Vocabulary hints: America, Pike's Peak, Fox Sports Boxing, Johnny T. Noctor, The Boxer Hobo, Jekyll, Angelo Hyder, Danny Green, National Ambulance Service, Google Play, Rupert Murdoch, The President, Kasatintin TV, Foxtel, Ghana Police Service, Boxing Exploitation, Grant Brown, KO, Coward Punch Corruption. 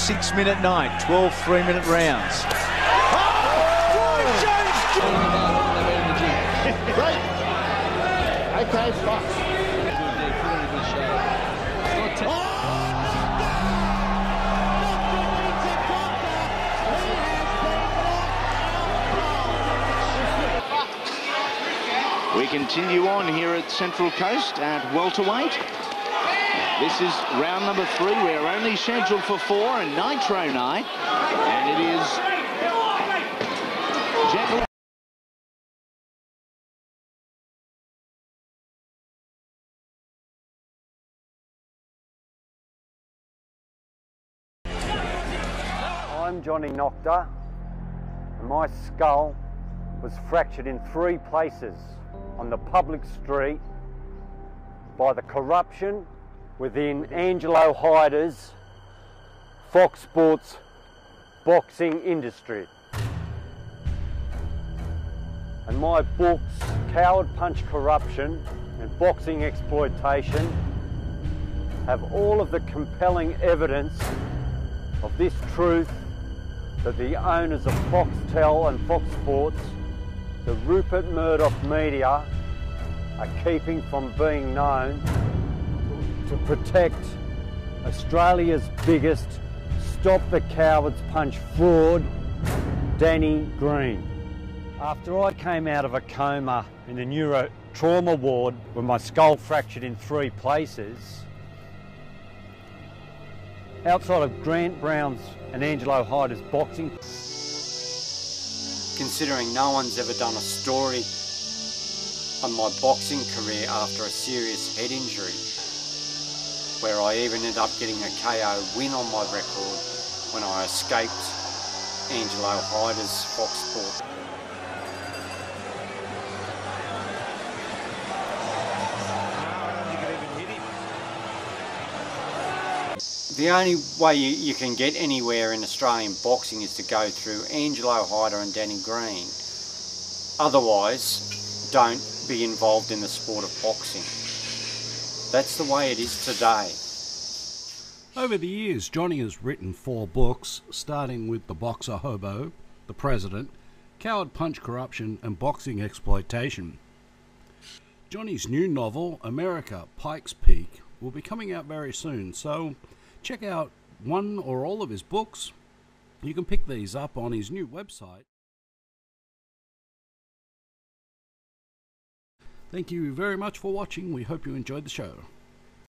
6-minute night, 12 three-minute rounds. Right. Okay, Fox. We continue on here at Central Coast at welterweight. This is round number 3. We're only scheduled for 4 and Nitro Night. And it is Jekyll. I'm Johnny Noctor, and my skull was fractured in 3 places on the public street by the corruption within Angelo Hyder's Fox Sports boxing industry. And my books, Coward Punch Corruption and Boxing Exploitation, have all of the compelling evidence of this truth that the owners of Foxtel and Fox Sports, the Rupert Murdoch media, are keeping from being known to protect Australia's biggest Stop the Coward's Punch fraud, Danny Green. After I came out of a coma in the neurotrauma ward with my skull fractured in 3 places, outside of Grant Brown's and Angelo Hyder's boxing, considering no one's ever done a story on my boxing career after a serious head injury, where I even ended up getting a KO win on my record when I escaped Angelo Hyder's Fox Sports. The only way you can get anywhere in Australian boxing is to go through Angelo Hyder and Danny Green. Otherwise, don't be involved in the sport of boxing. That's the way it is today. Over the years, Johnny has written 4 books, starting with The Boxer Hobo, The President, Coward Punch Corruption and Boxing Exploitation. Johnny's new novel, America, Pike's Peak, will be coming out very soon, so check out one or all of his books. You can pick these up on his new website. Thank you very much for watching. We hope you enjoyed the show.